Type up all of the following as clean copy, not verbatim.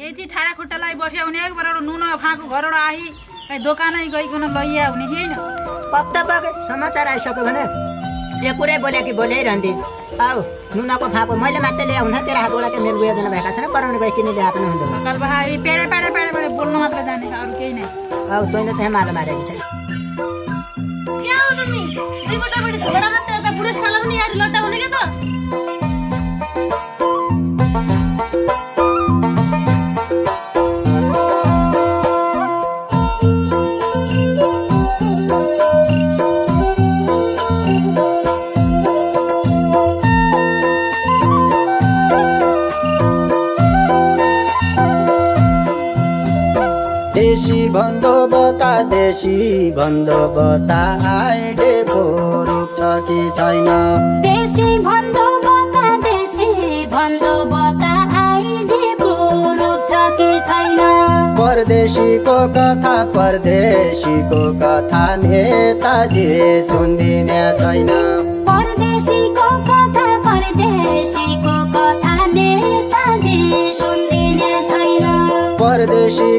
यही थी ठाडा खुट्टा लाई बस्या हुने एक बार नुन फाँको घरबाट आही कहीं दोकान गईकन लैया हुने थिएन। पक्का पक्का समाचार आइसक्यो भने यो कुरै बोले कि बोलिरहन्थे। आऊ नुन को फाँको मैले मात्र ल्याए हुन तेरा हातबाट मेरो बुझ्दैन भएका छैन बनाउने गए किन ल्याए पनि हुन्छ। कल बहारी पेडे पेडे पेडे पेडे बोल्न मात्र जाने अरु केही नै। आऊ तैले त्यहाँ माला मारेकी छ। क्या हो तिमी दुई गोटाबाट झगडा मात्र त पुरुष खाला पनि यार लट्टा हुने के त देशी भन्दो बता आइडे भोरुक छ कि छैन। देशी भन्दो बता आइडे भोरुक छ कि छैन। परदेशी को कथा नेताजी सुन्दिने छैन। परदेशी को कथा नेताजी सुन्दिने छैन। परदेशी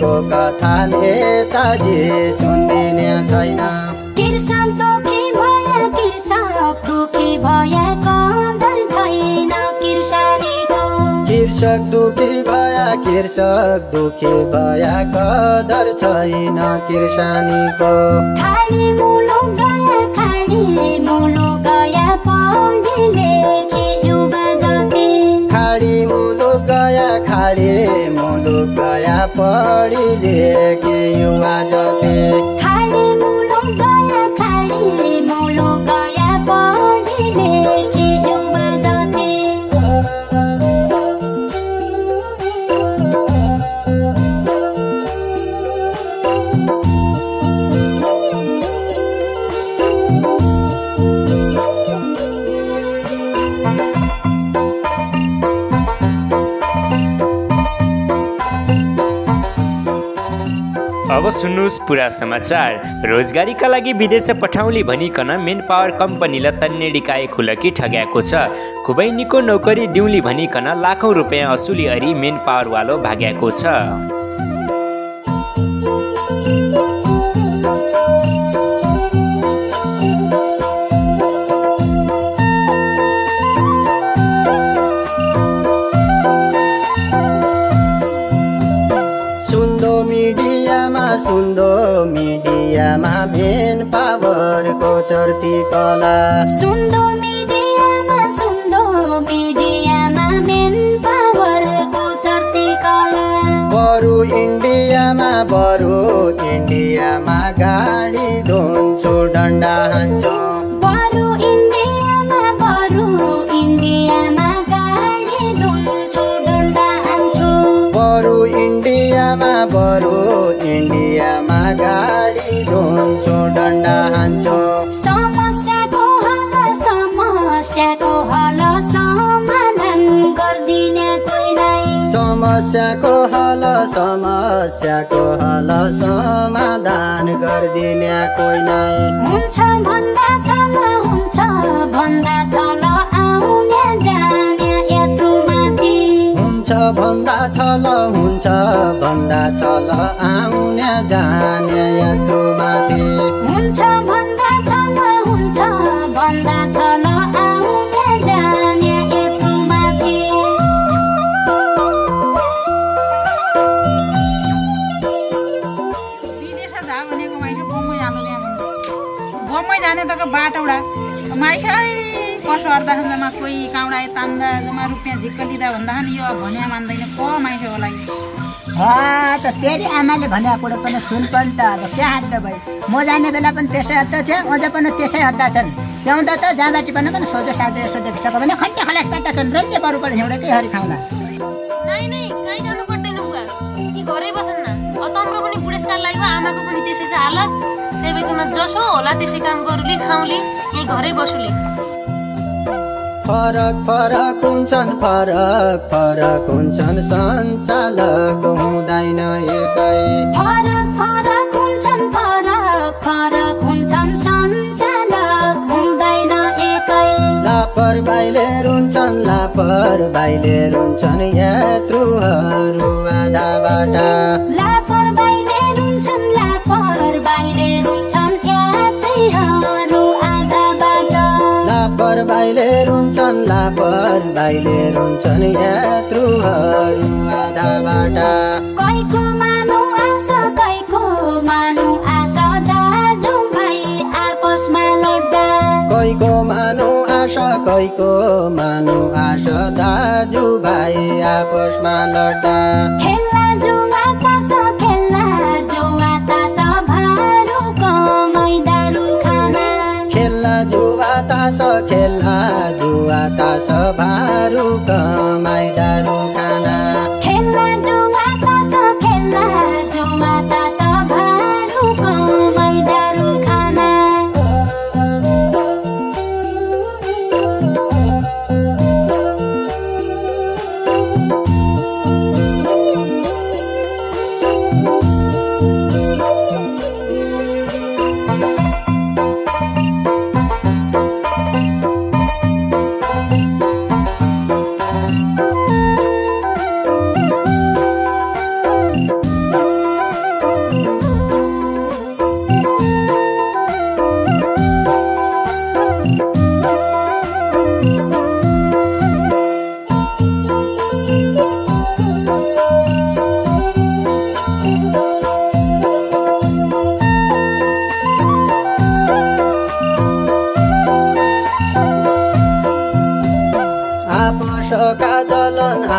को कथा नेताजी सुन्दिने छैन। कृषक दुखी भया कदर छैन किर्सानीको। पढी लेखी युवा जति सुन्नुस् पुरा समाचार। रोजगारीका लागि विदेश पठाउने भनिकन मेन पावर कम्पनीलाई तन्ने डिकाए खुलकी ठग्याएको छ। खुबै निको नोकरी दिउँली भनिकन लाखौं रुपियाँ असुली अरी मेन पावर वालो भाग्याएको छ। सुन्दो मिडियामा मेन पावरको चर्ती कला। बरु इन्डियामा गाडी धुन्छु डन्डा हान्छु। बरु इन्डियामा गाडी धुन्छु डन्डा हान्छु। समस्याको हल समाधान गर्दिने कोही नै। हुन्छ भन्दा छल आउने जाने यत्रो माथि। हुन्छ भन्दा छल आउने जाने यत्रो माथि। हुन्छ भन्दा छल आउने जाने यत्रो माथि। बाटौडा माइसा कसो अर्दा जम्मा कोही काउडा तान्दा जम्मा रुपियाँ झिक्क लिँदा भन्दा यो भन्या मान्दैन को माइसा होला। त तेरी आमाले भन्या कुरो पनि सुन पनि त अब क्या हद्दा भयो। म जाने बेला पनि त्यसै हद्दा थियो, अझ पनि त्यसै हद्दा छन्। ल्याउँदा त जाँबाटी पनि सोझो साझो यसो देखिसक्यो भने खट्टा खलास पाटा छन्। रन्जे बरु पढे एउटा त्यही हरि खाउला। नै कहीँ जानु पर्दैन बुवा, कि घरै बस्न न। तम्रो पनि बुढेसकाल लाग्यो, आमाको पनि त्यसै छ हालत। त्यही भएकोमा जसो होला त्यसै काम गरुले खाउले, यही घरै बसुले। फरक फरक हुन्छन् सञ्चालक हुँदैन एकै। लापरवाहीले रुन्छ रुन्छन् लापर बाइले रुन्छन् यात्रुहरू आधाबाट लापर बाइले रुन्छन् लापर बाइले रुन्छन् यात्रुहरू आधाबाट लापर बाइले रुन्छन् लापर बाइले रुन्छन् यात्रुहरू आधाबाट कैको मानु आशा दाजु भाइ आपसमा लड्दा कैको मानु आशा कैको मानु आशा दाजु भाइ आपसमा लड्दा खेल्ला जुवा तासा भारू कमाई दारू खाना खेल्ला जुवा तासा भारू कमाई दारू खाना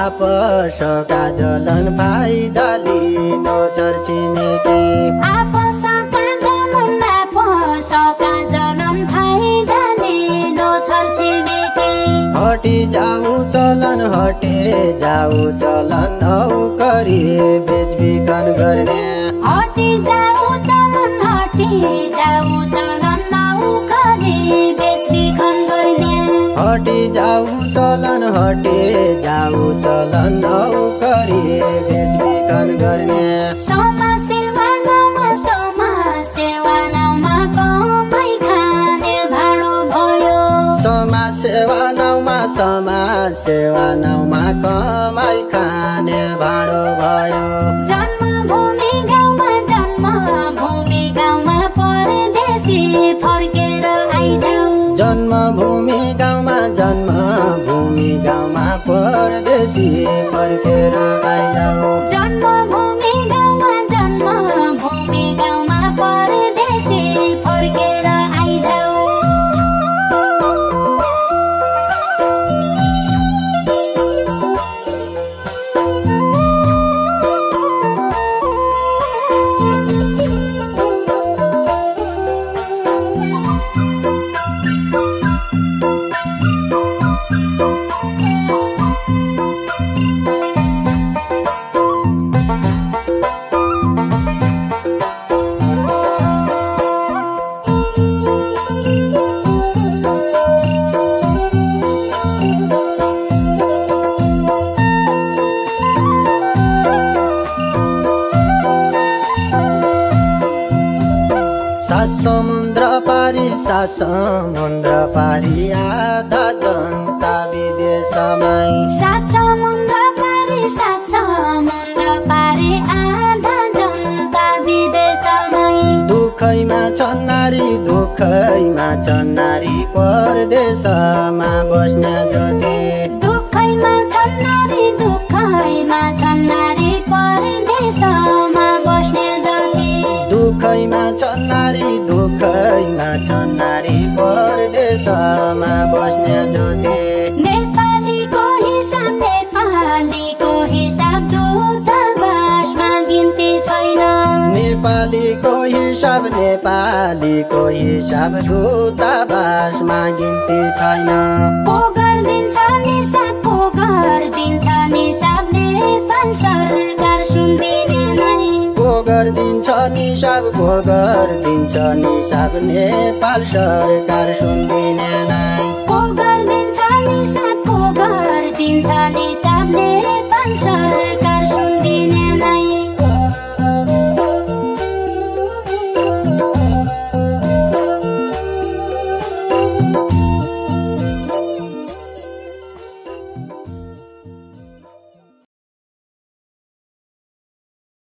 आपसका जलन फाइदा लिनु छरछिमेकी आपसका जलन फाइदा लिनु छरछिमेकी हटे जाऊ चलन नौकरी बेचबिखन गर्ने हटे जाऊ चलन नौकरी बेचबिखन गर्ने हटे जाऊ चलन नौकरी बेचबिखन गर्ने समाज सेवा नाउँमा कमाई खाने भाँडो भयो समाज सेवा नाउँमा कमाई खाने भाँडो भयो जन्मभूमि गाउँमा परदेशी फर्केर आइजाऊ जन्मभूमि गाउँमा परदेशी फर्केर आइजाऊ जन्मभूमि गाउँमा परदेशी फर्केर आइजाऊ सात समुद्र पारी आधा जनता विदेशमा सात समुद्र पारी आधा जनता विदेशमा दुखैमा छन् नारी परदेशमा बस्न जति दुखैमा छन् नारी परदेशमा बस्न जति दुखैमा छन् नारी परदेशमा बस्ने जति नेपालीको हिसाब दूतावासमा गिन्ती छैन नेपालीको हिसाब दूतावासमा गिन्ती छैन को गरिदिन्छ निसाब नेपाल सरकार सुन्दिने नै को गरिदिन्छ निसाब नेपाल सरकार सुन्दिने